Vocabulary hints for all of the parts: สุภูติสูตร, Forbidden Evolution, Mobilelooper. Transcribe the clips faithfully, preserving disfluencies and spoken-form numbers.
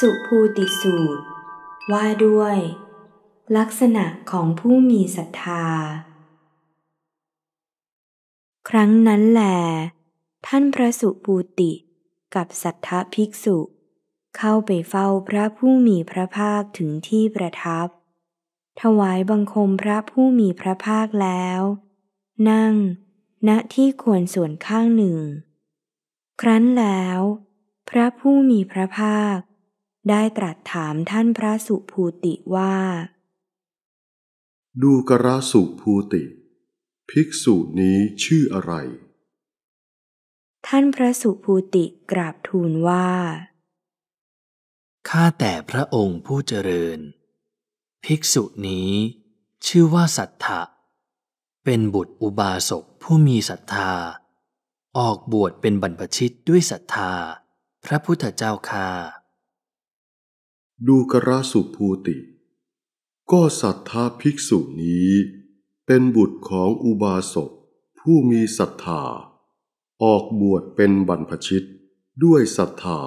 สุภูติสูตรว่าด้วยลักษณะของผู้มีศรัทธาครั้งนั้นแลท่านพระสุภูติกับสัทธภิกษุเข้าไปเฝ้าพระผู้มีพระภาคถึงที่ประทับถวายบังคมพระผู้มีพระภาคแล้วนั่งณที่ควรส่วนข้างหนึ่งครั้นแล้วพระผู้มีพระภาคได้ตรัสถามท่านพระสุภูติว่าดูกระสุภูติภิกษุนี้ชื่ออะไรท่านพระสุภูติกราบทูลว่าข้าแต่พระองค์ผู้เจริญภิกษุนี้ชื่อว่าสัทธะเป็นบุตรอุบาสกผู้มีศรัทธาออกบวชเป็นบรรพชิตด้วยศรัทธาพระพุทธเจ้าค่าดูกระสุภูติก็สัทธาภิกษุนี้เป็นบุตรของอุบาสกผู้มีศรัทธาออกบวชเป็นบรรพชิตด้วยศรัทธา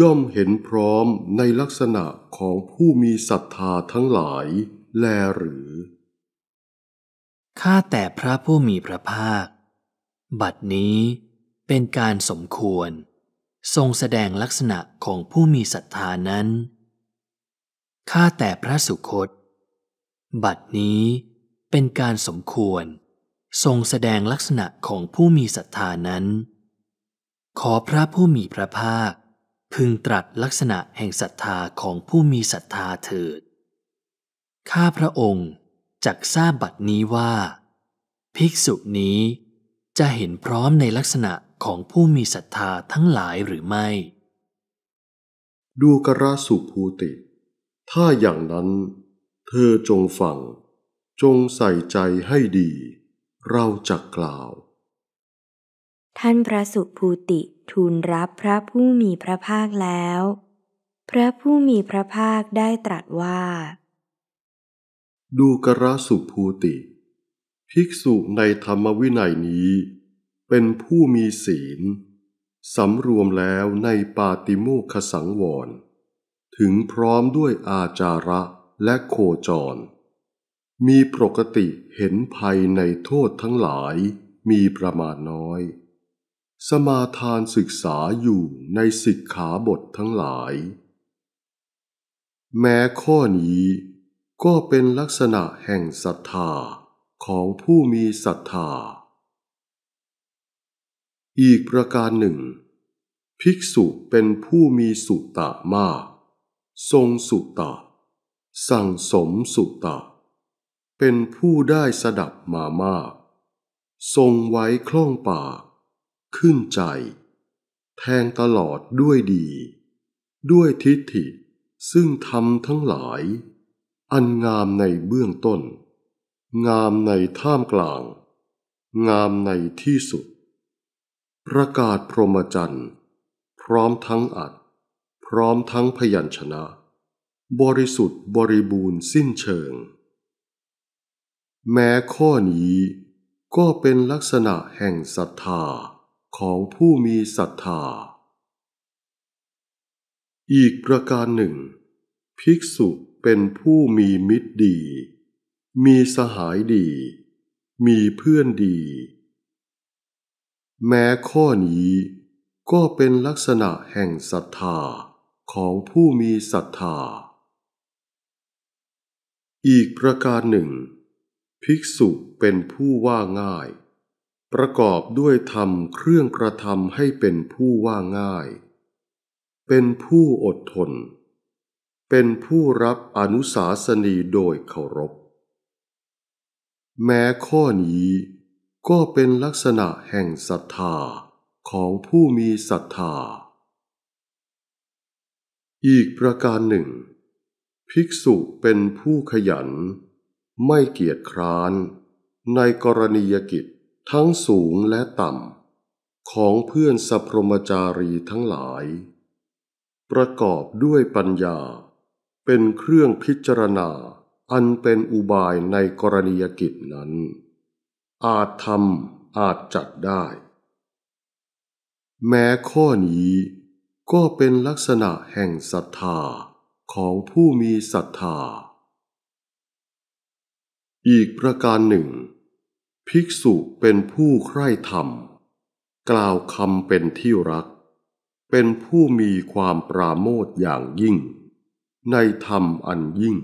ย่อมเห็นพร้อมในลักษณะของผู้มีศรัทธาทั้งหลายแลหรือข้าแต่พระผู้มีพระภาคบัดนี้เป็นการสมควรทรงแสดงลักษณะของผู้มีศรัทธานั้นข้าแต่พระสุคตบัดนี้เป็นการสมควรทรงแสดงลักษณะของผู้มีศรัทธานั้นขอพระผู้มีพระภาคพึงตรัสลักษณะแห่งศรัทธาของผู้มีศรัทธาเถิดข้าพระองค์จักทราบบัดนี้ว่าภิกษุนี้จะเห็นพร้อมในลักษณะของผู้มีศรัทธาทั้งหลายหรือไม่ดูกระสุภูติถ้าอย่างนั้นเธอจงฟังจงใส่ใจให้ดีเราจักกล่าวท่านพระสุภูติทูลรับพระผู้มีพระภาคแล้วพระผู้มีพระภาคได้ตรัสว่าดูกระสุภูติภิกษุในธรรมวินัยนี้เป็นผู้มีศีลสำรวมแล้วในปาติโมกขสังวรถึงพร้อมด้วยอาจาระและโคจรมีปกติเห็นภัยในโทษทั้งหลายมีประมาณน้อยสมาทานศึกษาอยู่ในสิกขาบททั้งหลายแม้ข้อนี้ก็เป็นลักษณะแห่งศรัทธาของผู้มีศรัทธาอีกประการหนึ่งภิกษุเป็นผู้มีสุตตะมากทรงสุตตะสั่งสมสุตตะเป็นผู้ได้สดับมามากทรงไว้คล่องปากขึ้นใจแทงตลอดด้วยดีด้วยทิฏฐิซึ่งธรรมทั้งหลายอันงามในเบื้องต้นงามในท่ามกลางงามในที่สุดประกาศพรหมจรรย์พร้อมทั้งอัฏฐพร้อมทั้งพยัญชนะบริสุทธิ์บริบูรณ์สิ้นเชิงแม้ข้อนี้ก็เป็นลักษณะแห่งศรัทธาของผู้มีศรัทธาอีกประการหนึ่งภิกษุเป็นผู้มีมิตรดีมีสหายดีมีเพื่อนดีแม้ข้อนี้ก็เป็นลักษณะแห่งศรัทธาของผู้มีศรัทธาอีกประการหนึ่งภิกษุเป็นผู้ว่าง่ายประกอบด้วยธรรมเครื่องกระทำให้เป็นผู้ว่าง่ายเป็นผู้อดทนเป็นผู้รับอนุสาสนีโดยเคารพแม้ข้อนี้ก็เป็นลักษณะแห่งศรัทธาของผู้มีศรัทธาอีกประการหนึ่งภิกษุเป็นผู้ขยันไม่เกียจคร้านในกรณียกิจทั้งสูงและต่ำของเพื่อนสัพพรหมจารีทั้งหลายประกอบด้วยปัญญาเป็นเครื่องพิจารณาอันเป็นอุบายในกรณียกิจนั้นอาจทำอาจจัดได้แม้ข้อนี้ ก็เป็นลักษณะแห่งศรัทธาของผู้มีศรัทธาอีกประการหนึ่งภิกษุเป็นผู้ใคร่ธรรมกล่าวคำเป็นที่รักเป็นผู้มีความปราโมทย์อย่างยิ่งในธรรมอันยิ่ง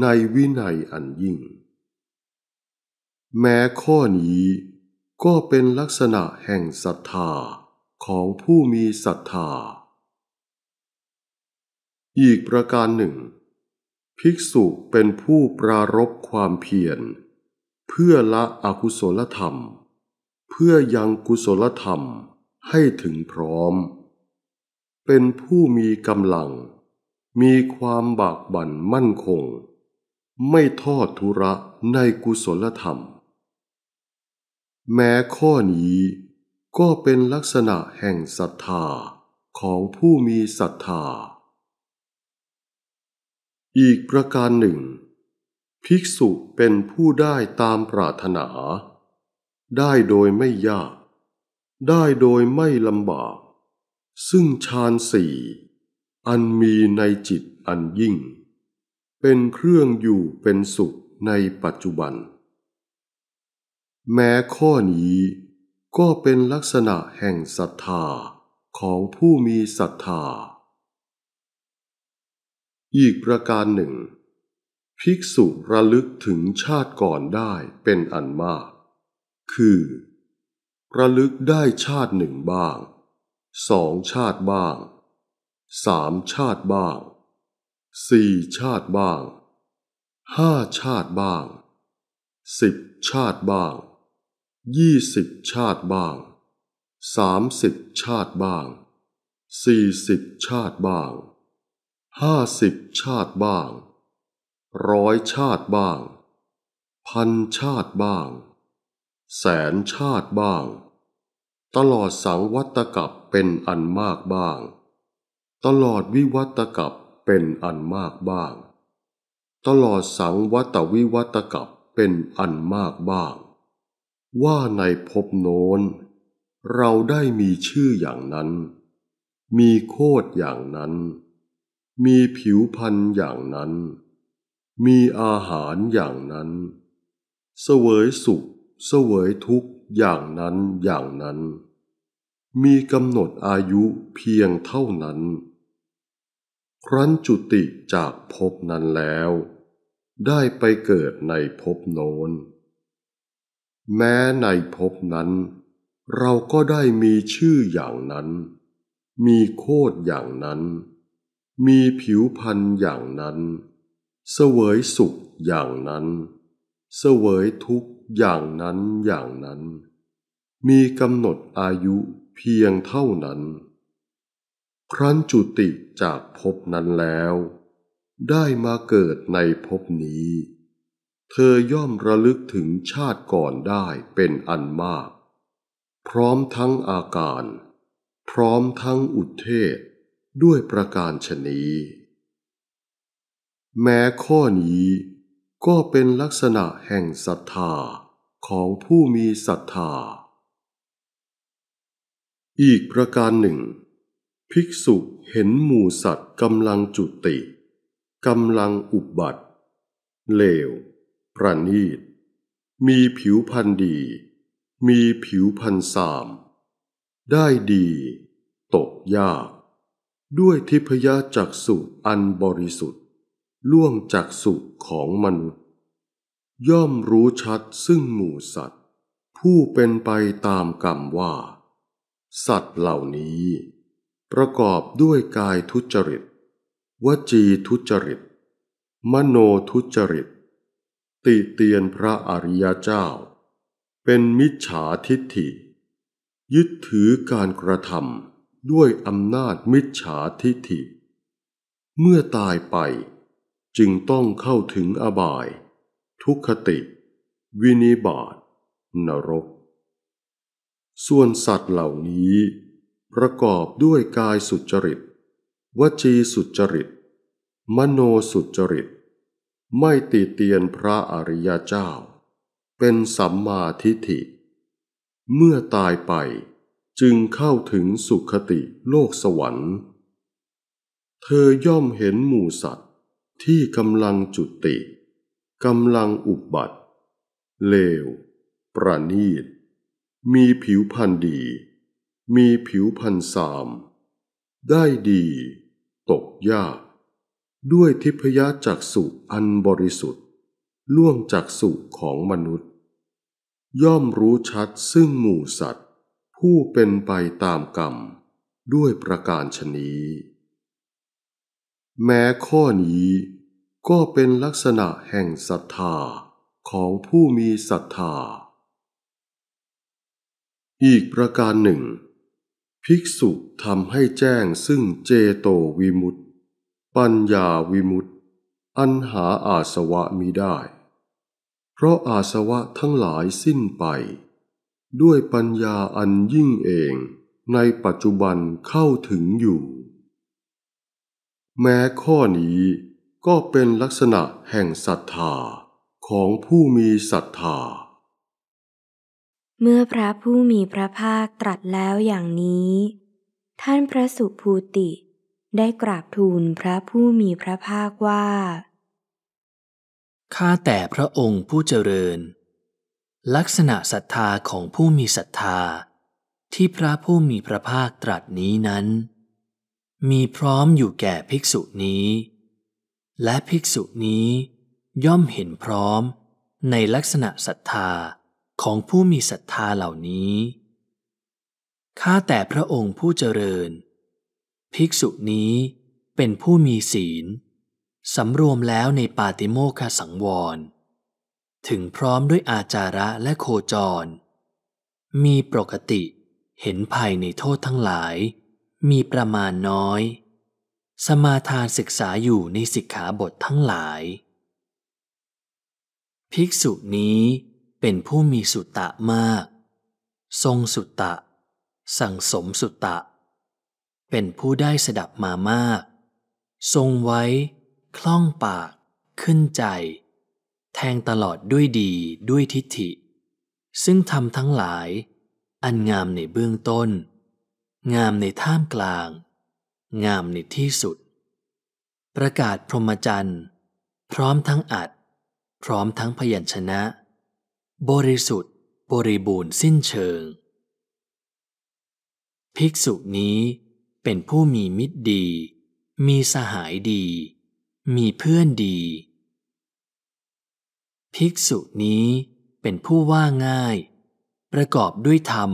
ในวินัยอันยิ่งแม้ข้อนี้ก็เป็นลักษณะแห่งศรัทธาของผู้มีศรัทธาอีกประการหนึ่งภิกษุเป็นผู้ปรารภความเพียรเพื่อละอกุศลธรรมเพื่อยังกุศลธรรมให้ถึงพร้อมเป็นผู้มีกำลังมีความบากบั่นมั่นคงไม่ทอดทุระในกุศลธรรมแม้ข้อนี้ก็เป็นลักษณะแห่งศรัทธาของผู้มีศรัทธาอีกประการหนึ่งภิกษุเป็นผู้ได้ตามปรารถนาได้โดยไม่ยากได้โดยไม่ลำบากซึ่งฌานสี่อันมีในจิตอันยิ่งเป็นเครื่องอยู่เป็นสุขในปัจจุบันแม้ข้อนี้ก็เป็นลักษณะแห่งศรัทธาของผู้มีศรัทธาอีกประการหนึ่งภิกษุระลึกถึงชาติก่อนได้เป็นอันมากคือระลึกได้ชาติหนึ่งบ้างสองชาติบ้างสามชาติบ้างสี่ชาติบ้างห้าชาติบ้างสิบชาติบ้างยี่สิบชาติบ้างสามสิบชาติบ้างสี่สิบชาติบ้างห้าสิบชาติบ้างร้อยชาติบ้างพันชาติบ้างแสนชาติบ้างตลอดสังวัตกัปเป็นอันมากบ้างตลอดวิวัตกัปเป็นอันมากบ้างตลอดสังวัตวิวัตกัปเป็นอันมากบ้างว่าในภพโน้นเราได้มีชื่ออย่างนั้นมีโคตรอย่างนั้นมีผิวพรรณอย่างนั้นมีอาหารอย่างนั้นเสวยสุขเสวยทุกข์อย่างนั้นอย่างนั้นมีกำหนดอายุเพียงเท่านั้นครั้นจุติจากภพนั้นแล้วได้ไปเกิดในภพโน้นแม้ในภพนั้นเราก็ได้มีชื่ออย่างนั้นมีโคตรอย่างนั้นมีผิวพรรณอย่างนั้นเสวยสุขอย่างนั้นเสวยทุกข์อย่างนั้นอย่างนั้นมีกำหนดอายุเพียงเท่านั้นครั้นจุติจากภพนั้นแล้วได้มาเกิดในภพนี้เธอย่อมระลึกถึงชาติก่อนได้เป็นอันมากพร้อมทั้งอาการพร้อมทั้งอุทเทศด้วยประการฉะนี้แม้ข้อนี้ก็เป็นลักษณะแห่งศรัทธาของผู้มีศรัทธาอีกประการหนึ่งภิกษุเห็นหมู่สัตว์กำลังจุติกำลังอุบัติเลวประณีตมีผิวพรรณดีมีผิวพรรณสามได้ดีตกยากด้วยทิพยจักษุอันบริสุทธิ์ล่วงจักษุของมนุษย์ย่อมรู้ชัดซึ่งหมู่สัตว์ผู้เป็นไปตามกรรมว่าสัตว์เหล่านี้ประกอบด้วยกายทุจริตวจีทุจริตมโนทุจริตติเตียนพระอริยเจ้าเป็นมิจฉาทิฏฐิยึดถือการกระทำด้วยอำนาจมิจฉาทิฏฐิเมื่อตายไปจึงต้องเข้าถึงอบายทุกขติวินิบาตนรกส่วนสัตว์เหล่านี้ประกอบด้วยกายสุจริตวจีสุจริตมโนสุจริตไม่ติเตียนพระอริยเจ้าเป็นสัมมาทิฏฐิเมื่อตายไป จึงเข้าถึงสุคติโลกสวรรค์เธอย่อมเห็นหมู่สัตว์ที่กำลังจุติกำลังอุบัติเลวประณีตมีผิวพรรณดีมีผิวพรรณสามได้ดีตกยากด้วยทิพยจักษุอันบริสุทธิ์ล่วงจักษุของมนุษย์ย่อมรู้ชัดซึ่งหมู่สัตว์ผู้เป็นไปตามกรรมด้วยประการฉะนี้แม้ข้อนี้ก็เป็นลักษณะแห่งศรัทธาของผู้มีศรัทธาอีกประการหนึ่งภิกษุทำให้แจ้งซึ่งเจโตวิมุตติปัญญาวิมุตติอันหาอาสวะมิได้เพราะอาสวะทั้งหลายสิ้นไปด้วยปัญญาอันยิ่งเองในปัจจุบันเข้าถึงอยู่แม้ข้อนี้ก็เป็นลักษณะแห่งศรัทธาของผู้มีศรัทธาเมื่อพระผู้มีพระภาคตรัสแล้วอย่างนี้ท่านพระสุภูติได้กราบทูลพระผู้มีพระภาคว่าข้าแต่พระองค์ผู้เจริญลักษณะศรัทธาของผู้มีศรัทธาที่พระผู้มีพระภาคตรัสนี้นั้นมีพร้อมอยู่แก่ภิกษุนี้และภิกษุนี้ย่อมเห็นพร้อมในลักษณะศรัทธาของผู้มีศรัทธาเหล่านี้ข้าแต่พระองค์ผู้เจริญภิกษุนี้เป็นผู้มีศีลสำรวมแล้วในปาติโมกขสังวรถึงพร้อมด้วยอาจาระและโคจรมีปกติเห็นภัยในโทษทั้งหลายมีประมาณน้อยสมาทานศึกษาอยู่ในสิกขาบททั้งหลายภิกษุนี้เป็นผู้มีสุตตะมากทรงสุตตะสั่งสมสุตตะเป็นผู้ได้สดับมามากทรงไว้คล่องปากขึ้นใจแทงตลอดด้วยดีด้วยทิฏฐิซึ่งธรรมทั้งหลายอันงามในเบื้องต้นงามในท่ามกลางงามในที่สุดประกาศพรหมจรรย์พร้อมทั้งอัฏฐพร้อมทั้งพยัญชนะบริสุทธิ์บริบูรณ์สิ้นเชิงภิกษุนี้เป็นผู้มีมิตรดีมีสหายดีมีเพื่อนดีภิกษุนี้เป็นผู้ว่าง่ายประกอบด้วยธรรม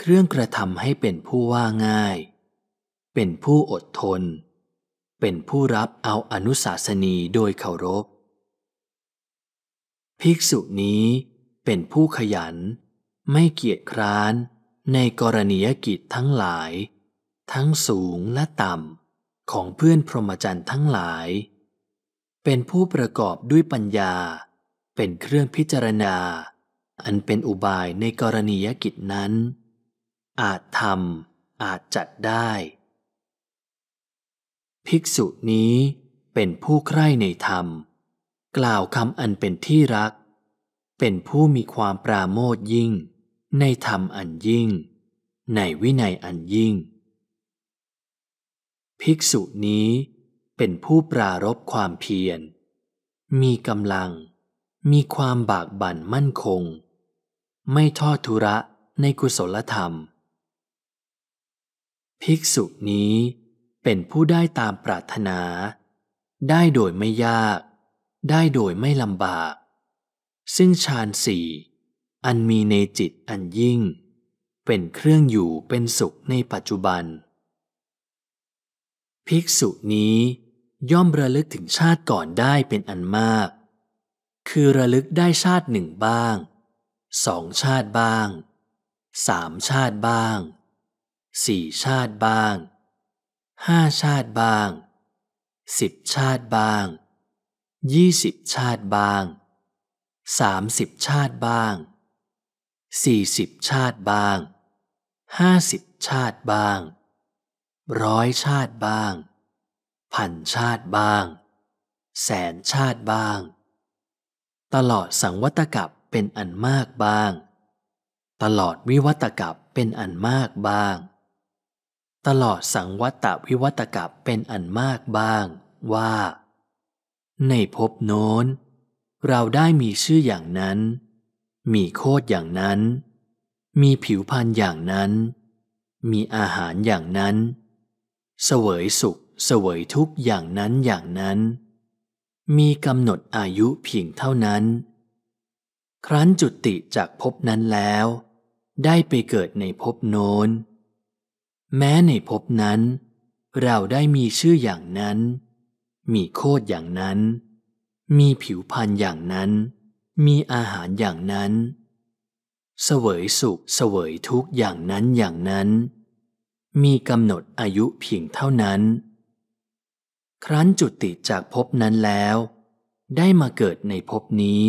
เครื่องกระทำให้เป็นผู้ว่าง่ายเป็นผู้อดทนเป็นผู้รับเอาอนุสาสนีโดยเคารพภิกษุนี้เป็นผู้ขยันไม่เกียจคร้านในกรณียกิจทั้งหลายทั้งสูงและต่ำของเพื่อนพรหมจรรย์ทั้งหลายเป็นผู้ประกอบด้วยปัญญาเป็นเครื่องพิจารณาอันเป็นอุบายในกรณียกิจนั้นอาจทำอาจจัดได้ภิกษุนี้เป็นผู้ใคร่ในธรรมกล่าวคำอันเป็นที่รักเป็นผู้มีความปราโมทย์ยิ่งในธรรมอันยิ่งในวินัยอันยิ่งภิกษุนี้เป็นผู้ปรารภความเพียรมีกำลังมีความบากบั่นมั่นคงไม่ทอดทุระในกุศลธรรมภิกษุนี้เป็นผู้ได้ตามปรารถนาได้โดยไม่ยากได้โดยไม่ลำบากซึ่งฌานสี่อันมีในจิตอันยิ่งเป็นเครื่องอยู่เป็นสุขในปัจจุบันภิกษุนี้ย่อมระลึกถึงชาติก่อนได้เป็นอันมากคือระลึกได้ชาติหนึ่งบ้างสองชาติบ้างสามชาติบ้างสี่ชาติบ้างห้าชาติบ้างสิบชาติบ้างยี่สิบชาติบ้างสามสิบชาติบ้างสี่สิบชาติบ้างห้าสิบชาติบ้างร้อยชาติบ้างพันชาติบ้างแสนชาติบ้างตลอดสังวัตกัปเป็นอันมากบ้างตลอดวิวัตกัป เป็นอันมากบ้างตลอดสังวัตตวิวัตกะเป็นอันมากบ้างว่าในภพโน้นเราได้มีชื่ออย่างนั้นมีโคตรอย่างนั้นมีผิวพรรณอย่างนั้นมีอาหารอย่างนั้นเสวยสุขเสวยทุกข์อย่างนั้นอย่างนั้นมีกำหนดอายุเพียงเท่านั้นครั้นจุติจากภพนั้นแล้วได้ไปเกิดในภพโน้นแม้ในภพนั้นเราได้มีชื่ออย่างนั้นมีโคตรอย่างนั้นมีผิวพรรณอย่างนั้นมีอาหารอย่างนั้นเสวยสุขเสวยทุกข์อย่างนั้นอย่างนั้นมีกำหนดอายุเพียงเท่านั้นครั้นจุติจากภพนั้นแล้วได้มาเกิดในภพนี้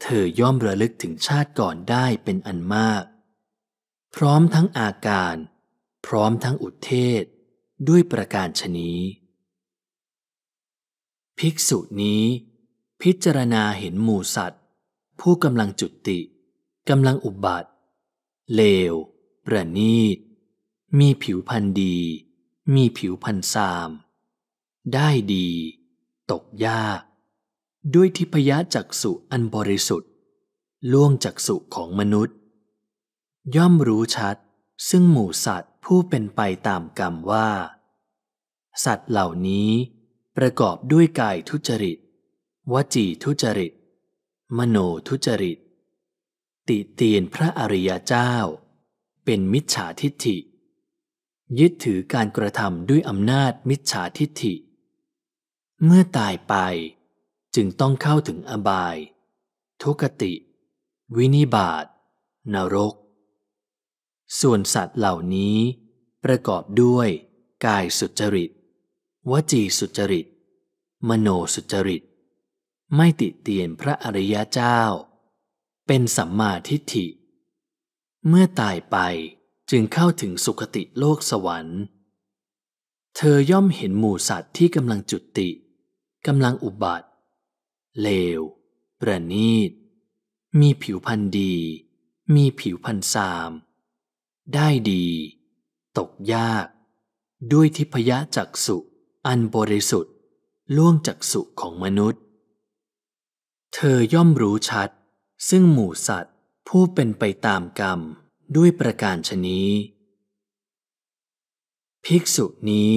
เธอย่อมระลึกถึงชาติก่อนได้เป็นอันมากพร้อมทั้งอาการพร้อมทั้งอุทเทศด้วยประการฉะนี้ภิกษุนี้พิจารณาเห็นหมู่สัตว์ผู้กำลังจุติกำลังอุบัติเลวประณีตมีผิวพรรณดีมีผิวพรรณซามได้ดีตกยากด้วยทิพยจักษุอันบริสุทธิ์ล่วงจักษุของมนุษย์ย่อมรู้ชัดซึ่งหมู่สัตว์ผู้เป็นไปตามกรรมว่าสัตว์เหล่านี้ประกอบด้วยกายทุจริตวจีทุจริตมโนทุจริตติเตียนพระอริยเจ้าเป็นมิจฉาทิฏฐิยึดถือการกระทำด้วยอำนาจมิจฉาทิฏฐิเมื่อตายไปจึงต้องเข้าถึงอบายทุกขติวินิบาตนรกส่วนสัตว์เหล่านี้ประกอบด้วยกายสุจริตวจีสุจริตมโนสุจริตไม่ติเตียนพระอริยเจ้าเป็นสัมมาทิฏฐิเมื่อตายไปจึงเข้าถึงสุคติโลกสวรรค์เธอย่อมเห็นหมู่สัตว์ที่กำลังจุติกำลังอุบัติเลวประณีตมีผิวพรรณดีมีผิวพรรณซามได้ดีตกยากด้วยทิพยจักษุอันบริสุทธิ์ล่วงจักษุของมนุษย์เธอย่อมรู้ชัดซึ่งหมู่สัตว์ผู้เป็นไปตามกรรมด้วยประการฉะนี้ภิกษุนี้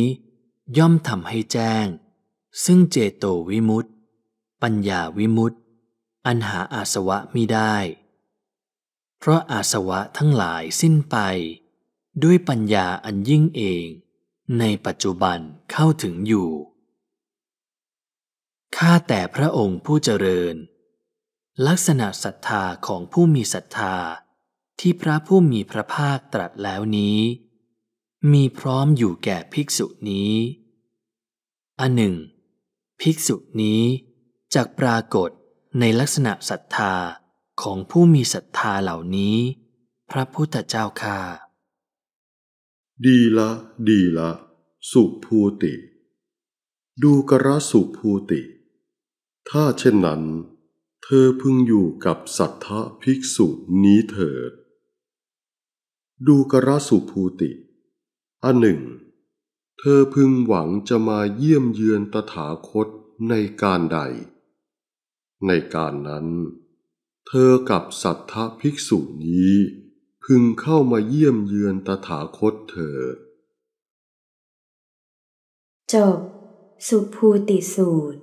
ย่อมทำให้แจ้งซึ่งเจโตวิมุตติปัญญาวิมุตติอันหาอาสวะมิได้เพราะอาสวะทั้งหลายสิ้นไปด้วยปัญญาอันยิ่งเองในปัจจุบันเข้าถึงอยู่ข้าแต่พระองค์ผู้เจริญลักษณะศรัทธาของผู้มีศรัทธาที่พระผู้มีพระภาคตรัสแล้วนี้มีพร้อมอยู่แก่ภิกษุนี้อันหนึ่งภิกษุนี้จักปรากฏในลักษณะศรัทธาของผู้มีศรัทธาเหล่านี้พระพุทธเจ้าข้าดีละดีละสุภูติดูกระสุภูติถ้าเช่นนั้นเธอพึงอยู่กับสัทธะภิกษุนี้เถิดดูกระสุภูติอันหนึ่งเธอพึงหวังจะมาเยี่ยมเยือนตถาคตในการใดในการนั้นเธอกับสัทธะภิกษุนี้พึงเข้ามาเยี่ยมเยือนตถาคตเถิดจบสุภูติสูตร